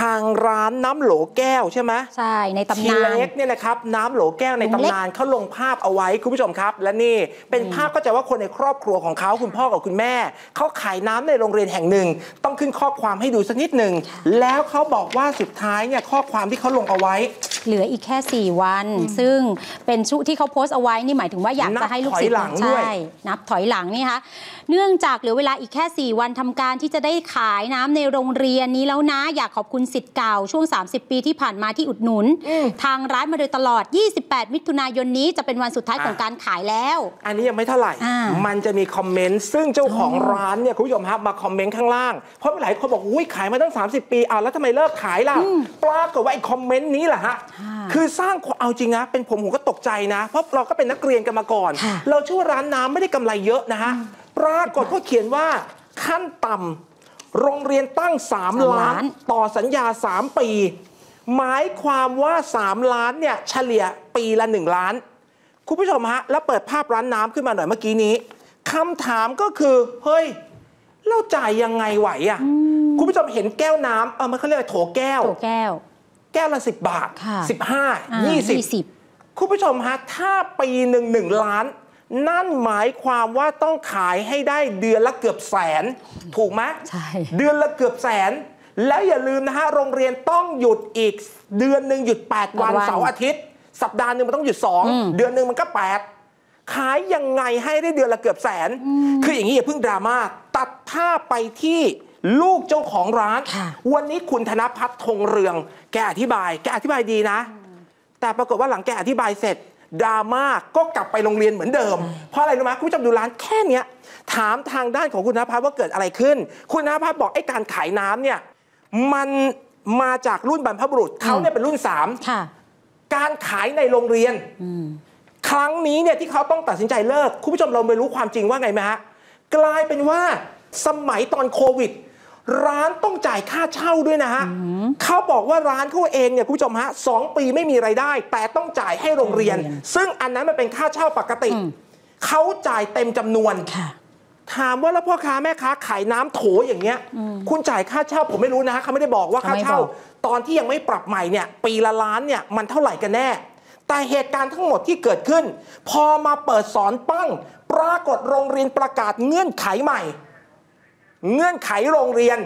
ทางร้านน้ำโหลแก้วใช่ไหมใช่ในตำนานพี่เล็กเนี่ยนะครับน้ำโหลแก้วในตำนานเขาลงภาพเอาไว้คุณผู้ชมครับและนี่เป็นภาพก็จะว่าคนในครอบครัวของเขาคุณพ่อกับคุณแม่เขาขายน้ำในโรงเรียนแห่งหนึ่งต้องขึ้นข้อความให้ดูสักนิดหนึ่งแล้วเขาบอกว่าสุดท้ายเนี่ยข้อความที่เขาลงเอาไว้เหลืออีกแค่4วันซึ่งเป็นชุดที่เขาโพสต์เอาไว้นี่หมายถึงว่าอยากจะให้ลูกศิษย์ใช่นับถอยหลังนี่คะเนื่องจากเหลือเวลาอีกแค่4วันทำการที่จะได้ขายน้ำในโรงเรียนนี้แล้วนะอยากขอบคุณศิษย์เก่าช่วง30 ปีที่ผ่านมาที่อุดหนุนทางร้านมาโดยตลอด28 มิถุนายนนี้จะเป็นวันสุดท้ายของการขายแล้วอันนี้ยังไม่เท่าไหร่มันจะมีคอมเมนต์ซึ่งเจ้าของร้านเนี่ยคุณผู้ชมครับมาคอมเมนต์ข้างล่างเพราะหลายคนบอกอุ้ยขายมาตั้ง30 ปีอ้าวแล้วทำไมเลิกขายล่ะปรากฏว่าไอ้คอมเมนต์นี้แหละฮะคือสร้างเอาจริงนะเป็นผมก็ตกใจนะเพราะเราก็เป็นนักเรียนกันมาก่อนเราชื่อร้านน้ำไม่ได้กำไรเยอะนะฮะปรากฏก็เขียนว่าขั้นต่ำโรงเรียนตั้ง3 ล้านต่อสัญญา3 ปีหมายความว่า3 ล้านเนี่ยเฉลี่ยปีละ1 ล้านคุณผู้ชมฮะแล้วเปิดภาพร้านน้ำขึ้นมาหน่อยเมื่อกี้นี้คำถามก็คือเฮ้ยเราจ่ายยังไงไหวอ่ะคุณผู้ชมเห็นแก้วน้ำมันเขาเรียกว่าโถแก้วละ10 บาท15 20คุณผู้ชมฮะถ้าปีหนึ่ง1 ล้านนั่นหมายความว่าต้องขายให้ได้เดือนละเกือบแสนถูกไหมใช่เดือนละเกือบแสนแล้วอย่าลืมนะฮะโรงเรียนต้องหยุดอีกเดือนหนึ่งหยุด8 วันเสาร์อาทิตย์สัปดาห์หนึ่งมันต้องหยุด2เดือนหนึ่งมันก็8ขายยังไงให้ได้เดือนละเกือบแสนคืออย่างนี้อย่าเพิ่งดราม่าตัดภาพไปที่ลูกเจ้าของร้านวันนี้คุณธนภัทร ธงเรืองแกอธิบายดีนะแต่ปรากฏว่าหลังแกอธิบายเสร็จดราม่าก็กลับไปโรงเรียนเหมือนเดิมเพราะอะไรรู้ไหมคุณผู้ชมดูร้านแค่นี้ถามทางด้านของคุณธนภัทรว่าเกิดอะไรขึ้นคุณธนภัทรบอกไอ้การขายน้ำเนี่ยมันมาจากรุ่นบรรพบุรุษเขาเนี่ยเป็นรุ่น3การขายในโรงเรียนครั้งนี้เนี่ยที่เขาต้องตัดสินใจเลิกคุณผู้ชมเราไม่รู้ความจริงว่าไงไหมฮะกลายเป็นว่าสมัยตอนโควิดร้านต้องจ่ายค่าเช่าด้วยนะฮะเขาบอกว่าร้านเขาเองเนี่ยคุณผู้ชมฮะ2 ปีไม่มีรายได้แต่ต้องจ่ายให้โรงเรียนซึ่งอันนั้นมันเป็นค่าเช่าปกติเขาจ่ายเต็มจำนวนถามว่าแล้วพ่อค้าแม่ค้าขายน้ำโถอย่างเงี้ยคุณจ่ายค่าเช่าผมไม่รู้นะฮะเขาไม่ได้บอกว่าค่าเช่าตอนที่ยังไม่ปรับใหม่เนี่ยปีละล้านเนี่ยมันเท่าไหร่กันแน่แต่เหตุการณ์ทั้งหมดที่เกิดขึ้นพอมาเปิดสอนปั้งปรากฏโรงเรียนประกาศเงื่อนไขใหม่เงื่อนไขโรงเรียน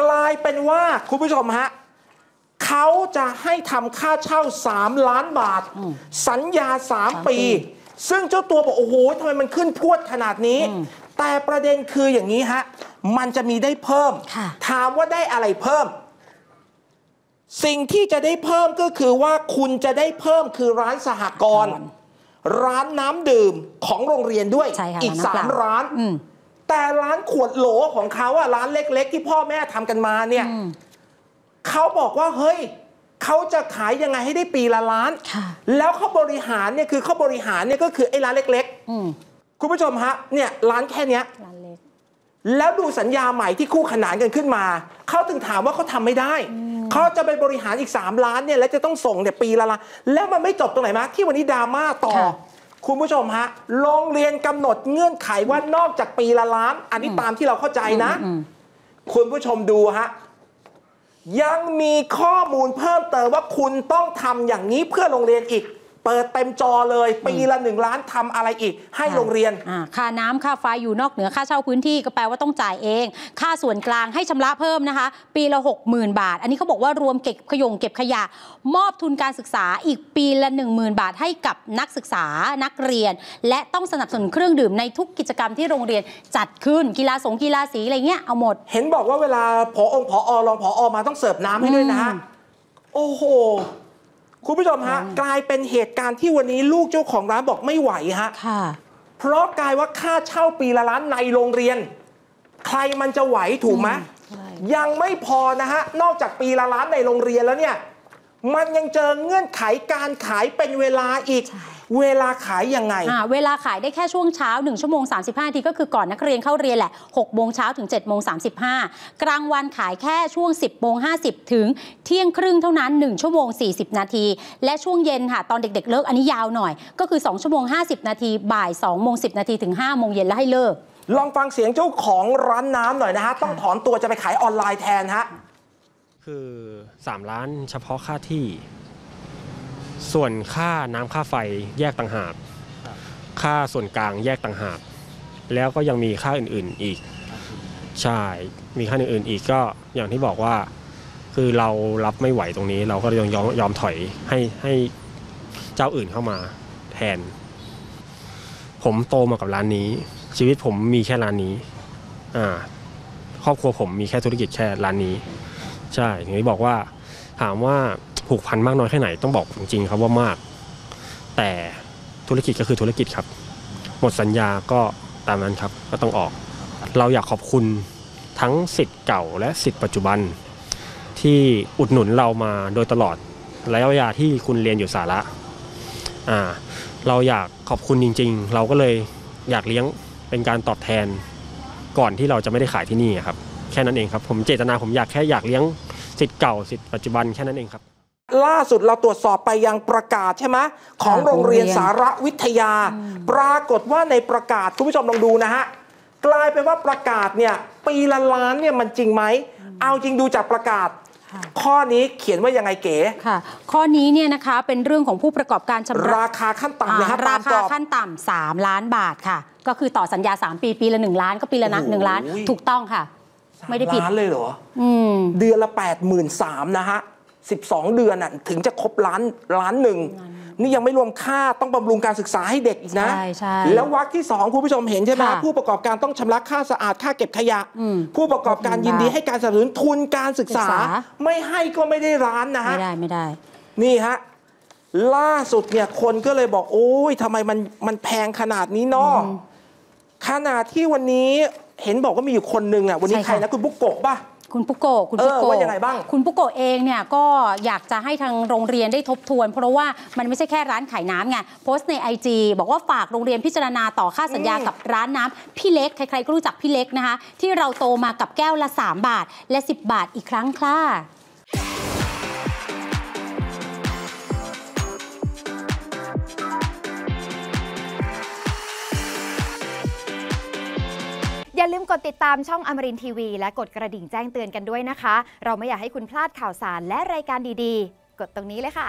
กลายเป็นว่าคุณผู้ชมฮะเขาจะให้ทำค่าเช่า3 ล้านบาทสัญญา3 ปีซึ่งเจ้าตัวบอกโอ้โหทำไมมันขึ้นพรวดขนาดนี้แต่ประเด็นคืออย่างนี้ฮะมันจะมีได้เพิ่มถามว่าได้อะไรเพิ่มสิ่งที่จะได้เพิ่มก็คือว่าคุณจะได้เพิ่มคือร้านสหกรณ์ร้านน้ำดื่มของโรงเรียนด้วยอีก3 ร้านแต่ร้านขวดโหลของเขาอะร้านเล็กๆที่พ่อแม่ทำกันมาเนี่ยเขาบอกว่าเฮ้ยเขาจะขายยังไงให้ได้ปีละล้านแล้วเขาบริหารเนี่ยคือเขาบริหารเนี่ยก็คือไอ้ร้านเล็กๆคุณผู้ชมฮะเนี่ยร้านแค่เนี้ยแล้วดูสัญญาใหม่ที่คู่ขนานกันขึ้นมาเขาถึงถามว่าเขาทำไม่ได้เขาจะไปบริหารอีก3 ล้านเนี่ยและจะต้องส่งเนี่ยปีละล้านแล้วมันไม่จบตรงไหนมาที่วันนี้ดราม่าต่อคุณผู้ชมฮะโรงเรียนกำหนดเงื่อนไขว่านอกจากปีละล้านอันนี้ตามที่เราเข้าใจนะคุณผู้ชมดูฮะยังมีข้อมูลเพิ่มเติมว่าคุณต้องทำอย่างนี้เพื่อโรงเรียนอีกเปิดเต็มจอเลยปีละ1 ล้านทำอะไรอีกให้โรงเรียนค่าน้ำค่าไฟอยู่นอกเหนือค่าเช่าพื้นที่ก็แปลว่าต้องจ่ายเองค่าส่วนกลางให้ชำระเพิ่มนะคะปีละ 60,000 บาทอันนี้เขาบอกว่ารวมเก็บขยะมอบทุนการศึกษาอีกปีละ 10,000 บาทให้กับนักศึกษานักเรียนและต้องสนับสนุนเครื่องดื่มในทุกกิจกรรมที่โรงเรียนจัดขึ้นกีฬาสงกีฬาสีอะไรเงี้ยเอาหมดเห็นบอกว่าเวลาผอมาต้องเสิร์ฟน้ำให้ด้วยนะฮะโอ้โหคุณผู้ชมฮะกลายเป็นเหตุการณ์ที่วันนี้ลูกเจ้าของร้านบอกไม่ไหวฮะเพราะกลายว่าค่าเช่าปีละล้านในโรงเรียนใครมันจะไหวถูกไหมยังไม่พอนะฮะนอกจากปีละล้านในโรงเรียนแล้วเนี่ยมันยังเจอเงื่อนไขการขายเป็นเวลาอีกเวลาขายยังไงเวลาขายได้แค่ช่วงเช้า1 ชั่วโมง 35 นาทีก็คือก่อนนักเรียนเข้าเรียนแหละ6 โมงเช้าถึง7 โมง 35กลางวันขายแค่ช่วง10 โมง 50ถึงเที่ยงครึ่งเท่านั้น1 ชั่วโมง 40 นาทีและช่วงเย็นค่ะตอนเด็กๆเลิกอันนี้ยาวหน่อยก็คือ2 ชั่วโมง 50 นาทีบ่าย2 โมง 10 นาทีถึง5 โมงเย็นแล้วให้เลิกลองฟังเสียงเจ้าของร้านน้ำหน่อยนะฮะต้องถอนตัวจะไปขายออนไลน์แทนฮะ คือ3ล้านเฉพาะค่าที่ส่วนค่าน้ำค่าไฟแยกต่างหากค่าส่วนกลางแยกต่างหากแล้วก็ยังมีค่าอื่นๆอีกใช่มีค่าอื่นๆอีกก็อย่างที่บอกว่าคือเรารับไม่ไหวตรงนี้เราก็ยังยอมถอยให้เจ้าอื่นเข้ามาแทนผมโตมากับร้านนี้ชีวิตผมมีแค่ร้านนี้ครอบครัวผมมีแค่ธุรกิจแค่ร้านนี้ใช่อย่างที่บอกว่าถามว่าผูกพันมากน้อยแค่ไหนต้องบอกจริงๆครับว่ามากแต่ธุรกิจก็คือธุรกิจครับหมดสัญญาก็ตามนั้นครับก็ต้องออกเราอยากขอบคุณทั้งศิษย์เก่าและศิษย์ปัจจุบันที่อุดหนุนเรามาโดยตลอดระยะเวลาที่คุณเรียนอยู่สาระเราอยากขอบคุณจริงๆเราก็เลยอยากเลี้ยงเป็นการตอบแทนก่อนที่เราจะไม่ได้ขายที่นี่ครับแค่นั้นเองครับผมเจตนาผมอยากเลี้ยงศิษย์เก่าศิษย์ปัจจุบันแค่นั้นเองครับล่าสุดเราตรวจสอบไปยังประกาศใช่ไหมของโรงเรียนสารวิทยาปรากฏว่าในประกาศคุณผู้ชมลองดูนะฮะกลายเป็นว่าประกาศเนี่ยปีละล้านเนี่ยมันจริงไหมเอาจริงดูจากประกาศข้อนี้เขียนว่ายังไงเก๋ค่ะข้อนี้เนี่ยนะคะเป็นเรื่องของผู้ประกอบการชำระราคาขั้นต่ำนะครับราคาขั้นต่ำ3 ล้านบาทค่ะก็คือต่อสัญญา3ปีปีละ1 ล้านก็ปีละ1 ล้านถูกต้องค่ะไม่ได้ผิดเลยเหรอเดือนละ83,000นะฮะ12 เดือนน่ะถึงจะครบล้านหนึ่งนี่ยังไม่รวมค่าต้องบำรุงการศึกษาให้เด็กอีกนะใช่แล้ววรรคที่2คุณผู้ชมเห็นใช่ไหมผู้ประกอบการต้องชำระค่าสะอาดค่าเก็บขยะผู้ประกอบการยินดีให้การสนับสนุนทุนการศึกษาไม่ให้ก็ไม่ได้ร้านนะฮะไม่ได้นี่ฮะล่าสุดเนี่ยคนก็เลยบอกโอ้ยทำไมมันแพงขนาดนี้น้อขนาดที่วันนี้เห็นบอกว่ามีอยู่คนหนึ่งอ่ะวันนี้ใครนะคุณบุกโกะป่ะคุณปุโกะว่ายังไงบ้างคุณปุโกะเองเนี่ยก็อยากจะให้ทางโรงเรียนได้ทบทวนเพราะว่ามันไม่ใช่แค่ร้านขายน้ำไงโพสต์ใน IG บอกว่าฝากโรงเรียนพิจารณาต่อค่าสัญญากับร้านน้ำพี่เล็กใครๆก็รู้จักพี่เล็กนะคะที่เราโตมากับแก้วละ3 บาทและ10 บาทอีกครั้งค่ะอย่าลืมกดติดตามช่องอมรินทร์ทีวีและกดกระดิ่งแจ้งเตือนกันด้วยนะคะเราไม่อยากให้คุณพลาดข่าวสารและรายการดีๆกดตรงนี้เลยค่ะ